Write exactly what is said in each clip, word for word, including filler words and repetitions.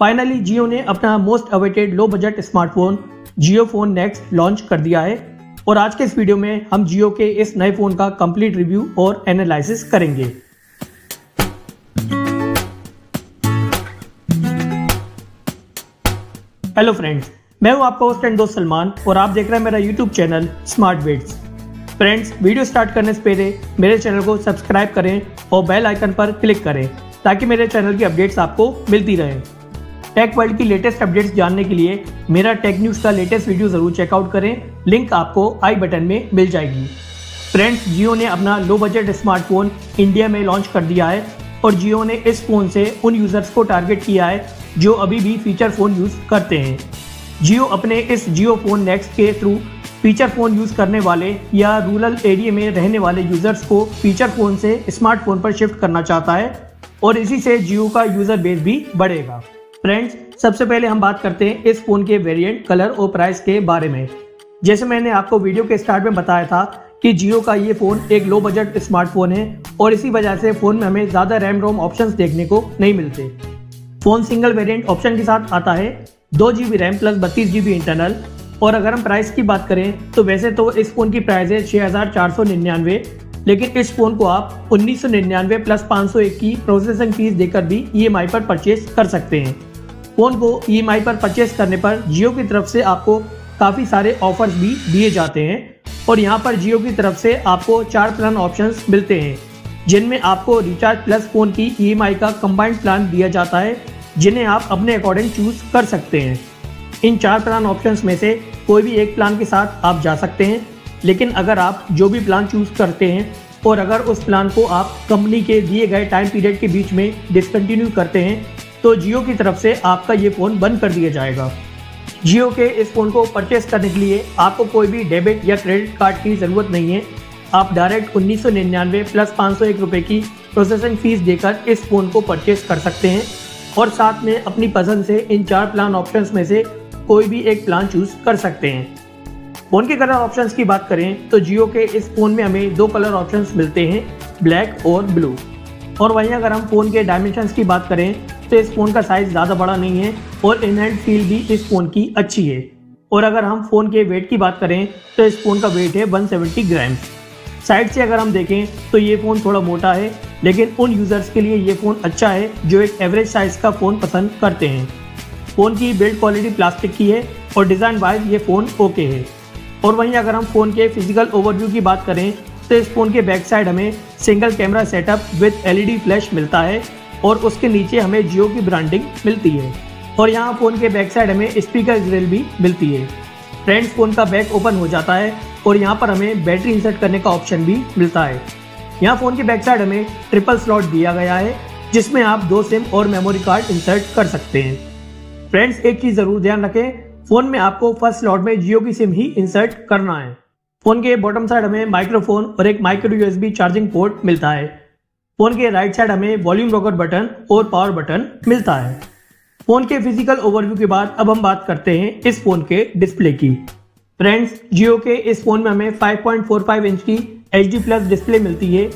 Finally Jio ने अपना most awaited low budget smartphone Jio phone next launch कर दिया है और आज के इस वीडियो में हम जियो के इस नए फोन का कंप्लीट रिव्यू और एनालिसिस करेंगे। हेलो फ्रेंड्स, मैं हूं आपका होस्ट एंड दोस्त सलमान और आप देख रहे हैं मेरा YouTube channel smart bits. Friends, video start करने से पहले मेरे चैनल को सब्सक्राइब करें और बेल आइकन पर क्लिक करें ताकि मेरे चैनल की अपडेट्स आपको मिलती रहे। टेक वर्ल्ड की लेटेस्ट अपडेट्स जानने के लिए मेरा टेक न्यूज़ का लेटेस्ट वीडियो जरूर चेकआउट करें, लिंक आपको आई बटन में मिल जाएगी। फ्रेंड्स, जियो ने अपना लो बजट स्मार्टफोन इंडिया में लॉन्च कर दिया है और जियो ने इस फ़ोन से उन यूज़र्स को टारगेट किया है जो अभी भी फीचर फ़ोन यूज़ करते हैं। जियो अपने इस जियो फ़ोन नेक्स्ट के थ्रू फीचर फ़ोन यूज़ करने वाले या रूरल एरिया में रहने वाले यूज़र्स को फीचर फ़ोन से स्मार्टफोन पर शिफ्ट करना चाहता है और इसी से जियो का यूज़र बेस भी बढ़ेगा। फ्रेंड्स, सबसे पहले हम बात करते हैं इस फ़ोन के वेरिएंट, कलर और प्राइस के बारे में। जैसे मैंने आपको वीडियो के स्टार्ट में बताया था कि जियो का ये फ़ोन एक लो बजट स्मार्टफोन है और इसी वजह से फ़ोन में हमें ज़्यादा रैम रोम ऑप्शंस देखने को नहीं मिलते। फ़ोन सिंगल वेरिएंट ऑप्शन के साथ आता है, दो जी बी रैम प्लस बत्तीस जी बी इंटरनल। और अगर हम प्राइस की बात करें तो वैसे तो इस फ़ोन की प्राइस है छः हज़ार चार सौ निन्यानवे, लेकिन इस फ़ोन को आप उन्नीस सौ निन्यानवे प्लस पाँच सौ एक की प्रोसेसिंग फीस देकर भी ई एम आई पर परचेज कर सकते हैं। फ़ोन को ई एम आई पर परचेस करने पर जियो की तरफ से आपको काफ़ी सारे ऑफर्स भी दिए जाते हैं और यहाँ पर जियो की तरफ से आपको चार प्लान ऑप्शंस मिलते हैं जिनमें आपको रिचार्ज प्लस फ़ोन की ई एम आई का कंबाइंड प्लान दिया जाता है जिन्हें आप अपने अकॉर्डिंग चूज़ कर सकते हैं। इन चार प्लान ऑप्शंस में से कोई भी एक प्लान के साथ आप जा सकते हैं, लेकिन अगर आप जो भी प्लान चूज़ करते हैं और अगर उस प्लान को आप कंपनी के दिए गए टाइम पीरियड के बीच में डिसकन्टिन्यू करते हैं तो जियो की तरफ से आपका ये फ़ोन बंद कर दिया जाएगा। जियो के इस फ़ोन को परचेस करने के लिए आपको कोई भी डेबिट या क्रेडिट कार्ड की ज़रूरत नहीं है। आप डायरेक्ट उन्नीस सौ निन्यानवे प्लस पाँच सौ एक रुपये की प्रोसेसिंग फ़ीस देकर इस फ़ोन को परचेस कर सकते हैं और साथ में अपनी पसंद से इन चार प्लान ऑप्शंस में से कोई भी एक प्लान चूज़ कर सकते हैं। फ़ोन के कलर ऑप्शंस की बात करें तो जियो के इस फ़ोन में हमें दो कलर ऑप्शंस मिलते हैं, ब्लैक और ब्लू। और वहीं अगर हम फ़ोन के डायमेंशंस की बात करें तो इस फ़ोन का साइज़ ज़्यादा बड़ा नहीं है और इनहैंड फील भी इस फ़ोन की अच्छी है। और अगर हम फ़ोन के वेट की बात करें तो इस फ़ोन का वेट है एक सौ सत्तर ग्राम। साइड से अगर हम देखें तो ये फ़ोन थोड़ा मोटा है, लेकिन उन यूज़र्स के लिए ये फ़ोन अच्छा है जो एक एवरेज साइज़ का फ़ोन पसंद करते हैं। फ़ोन की बिल्ड क्वालिटी प्लास्टिक की है और डिज़ाइन वाइज ये फ़ोन ओके है। और वहीं अगर हम फ़ोन के फिजिकल ओवरव्यू की बात करें तो इस फ़ोन के बैक साइड हमें single camera setup with L E D flash मिलता है और उसके नीचे हमें जियो की ब्रांडिंग मिलती है और यहाँ फ़ोन के बैक साइड हमें स्पीकर ग्रिल भी मिलती है। फ्रेंड्स, फ़ोन का बैक ओपन हो जाता है और यहाँ पर हमें बैटरी इंसर्ट करने का ऑप्शन भी मिलता है। यहाँ फ़ोन के बैक साइड हमें ट्रिपल स्लॉट दिया गया है जिसमें आप दो सिम और मेमोरी कार्ड इंसर्ट कर सकते हैं। फ्रेंड्स, एक चीज़ ज़रूर ध्यान रखें, फ़ोन में आपको फर्स्ट स्लॉट में जियो की सिम ही इंसर्ट करना है। फ़ोन के बॉटम साइड हमें माइक्रोफोन और एक micro U S B charging port मिलता है। फ़ोन के राइट साइड हमें वॉल्यूम रोकर बटन और पावर बटन मिलता है। फ़ोन के फिजिकल ओवरव्यू के बाद अब हम बात करते हैं इस फ़ोन के डिस्प्ले की। फ्रेंड्स, जियो के इस फ़ोन में हमें पाँच पॉइंट चार पाँच इंच की एच डी प्लस डिस्प्ले मिलती है।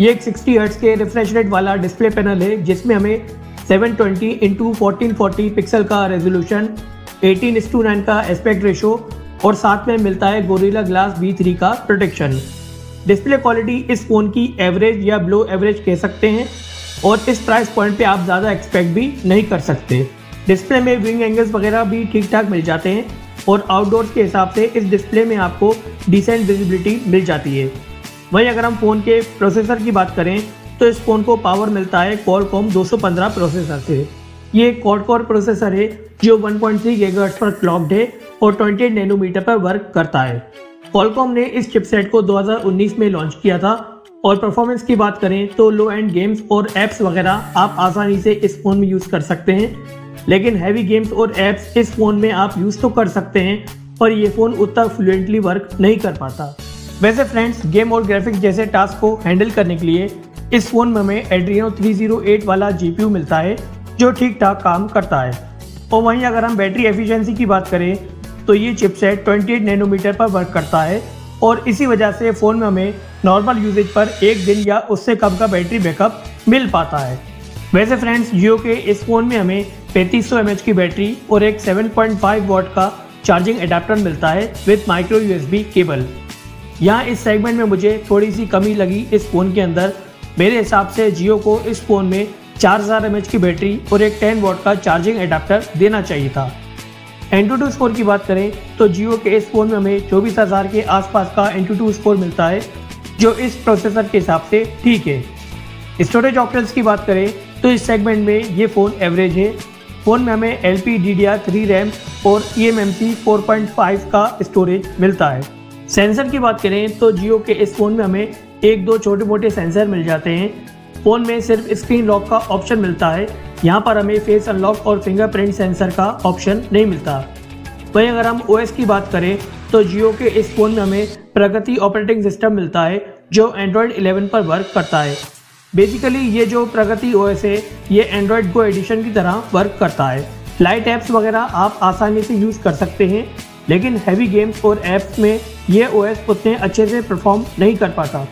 ये एक साठ हर्ट्ज के रिफ्रेश रेट वाला डिस्प्ले पैनल है जिसमें हमें seven twenty into fourteen forty pixel का रेजोल्यूशन, अठारह इस टू नाइन का एस्पेक्ट रेशो और साथ में मिलता है गोरिल्ला ग्लास वी थ्री का प्रोटेक्शन। डिस्प्ले क्वालिटी इस फ़ोन की एवरेज या ब्लो एवरेज कह सकते हैं और इस प्राइस पॉइंट पे आप ज़्यादा एक्सपेक्ट भी नहीं कर सकते। डिस्प्ले में विंग एंगल्स वगैरह भी ठीक ठाक मिल जाते हैं और आउटडोर्स के हिसाब से इस डिस्प्ले में आपको डिसेंट विजिबिलिटी मिल जाती है। वहीं अगर हम फ़ोन के प्रोसेसर की बात करें तो इस फ़ोन को पावर मिलता है क्वालकॉम दो सौ पंद्रह प्रोसेसर से। ये क्वाड कोर प्रोसेसर है जो वन पॉइंट थ्री गीगाहर्ट्ज़ पर क्लॉक्ड है और अट्ठाईस नैनोमीटर पर वर्क करता है। Qualcomm ने इस चिपसेट को दो हज़ार उन्नीस में लॉन्च किया था और परफॉर्मेंस की बात करें तो लो एंड गेम्स और ऐप्स वगैरह आप आसानी से इस फ़ोन में यूज़ कर सकते हैं, लेकिन हैवी गेम्स और ऐप्स इस फ़ोन में आप यूज़ तो कर सकते हैं पर ये फ़ोन उतना फ्लुएंटली वर्क नहीं कर पाता। वैसे फ्रेंड्स, गेम और ग्राफिक्स जैसे टास्क को हैंडल करने के लिए इस फ़ोन में हमें एड्रीनो थ्री ज़ीरो एट वाला जी पी यू मिलता है जो ठीक ठाक काम करता है। और वहीं अगर हम बैटरी एफिशिएंसी की बात करें तो ये चिपसेट अट्ठाईस नैनोमीटर पर वर्क करता है और इसी वजह से फ़ोन में हमें नॉर्मल यूजेज पर एक दिन या उससे कम का बैटरी बैकअप मिल पाता है। वैसे फ्रेंड्स जियो के इस फ़ोन में हमें पैंतीस सौ एम ए एच की बैटरी और एक सात पॉइंट फाइव वाट का चार्जिंग अडेप्टर मिलता है विद माइक्रो यूएसबी केबल। यहाँ इस सेगमेंट में मुझे थोड़ी सी कमी लगी इस फ़ोन के अंदर। मेरे हिसाब से जियो को इस फ़ोन में चार हज़ार एम ए एच की बैटरी और एक दस वाट का चार्जिंग अडेप्टर देना चाहिए था। एंटूटू स्कोर की बात करें तो जियो के इस फ़ोन में हमें चौबीस हज़ार के आसपास का एंटूटू स्कोर मिलता है जो इस प्रोसेसर के हिसाब से ठीक है। स्टोरेज ऑप्शंस की बात करें तो इस सेगमेंट में ये फ़ोन एवरेज है। फ़ोन में हमें L P D D R three RAM और E M M C four point five का स्टोरेज मिलता है। सेंसर की बात करें तो जियो के इस फ़ोन में हमें एक दो छोटे मोटे सेंसर मिल जाते हैं। फ़ोन में सिर्फ स्क्रीन लॉक का ऑप्शन मिलता है, यहाँ पर हमें फेस अनलॉक और फिंगरप्रिंट सेंसर का ऑप्शन नहीं मिलता। वहीं अगर हम ओ एस की बात करें तो जियो के इस फ़ोन में हमें प्रगति ऑपरेटिंग सिस्टम मिलता है जो एंड्रॉयड इलेवन पर वर्क करता है। बेसिकली ये जो प्रगति ओ एस है ये एंड्रॉयड गो एडिशन की तरह वर्क करता है। लाइट ऐप्स वगैरह आप आसानी से यूज़ कर सकते हैं, लेकिन हैवी गेम्स और ऐप्स में ये ओ एस उतने अच्छे से परफॉर्म नहीं कर पाता।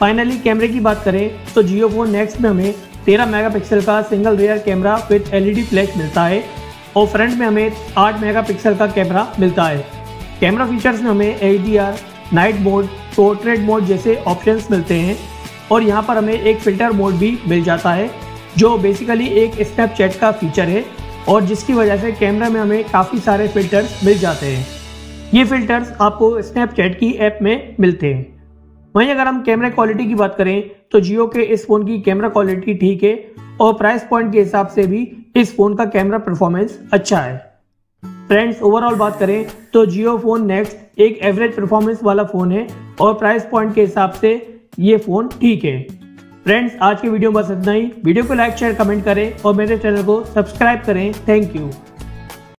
फाइनली कैमरे की बात करें तो जियो फोन नेक्स्ट में हमें तेरह मेगापिक्सल का single rear camera with L E D flash मिलता है और फ्रंट में हमें आठ मेगापिक्सल का कैमरा मिलता है। कैमरा फीचर्स में हमें H D R, night mode, portrait mode जैसे ऑप्शंस मिलते हैं और यहाँ पर हमें एक फ़िल्टर मोड भी मिल जाता है जो बेसिकली एक स्नैपचैट का फीचर है और जिसकी वजह से कैमरा में हमें काफ़ी सारे फ़िल्टर्स मिल जाते हैं। ये फ़िल्टर्स आपको स्नैपचैट की ऐप में मिलते हैं। वहीं अगर हम कैमरा क्वालिटी की बात करें तो जियो के इस फ़ोन की कैमरा क्वालिटी ठीक है और प्राइस पॉइंट के हिसाब से भी इस फ़ोन का कैमरा परफॉर्मेंस अच्छा है। फ्रेंड्स ओवरऑल बात करें तो जियो फ़ोन नेक्स्ट एक एवरेज परफॉर्मेंस वाला फ़ोन है और प्राइस पॉइंट के हिसाब से ये फ़ोन ठीक है। फ्रेंड्स आज की वीडियो में बस इतना ही। वीडियो को लाइक शेयर कमेंट करें और मेरे चैनल को सब्सक्राइब करें। Thank you.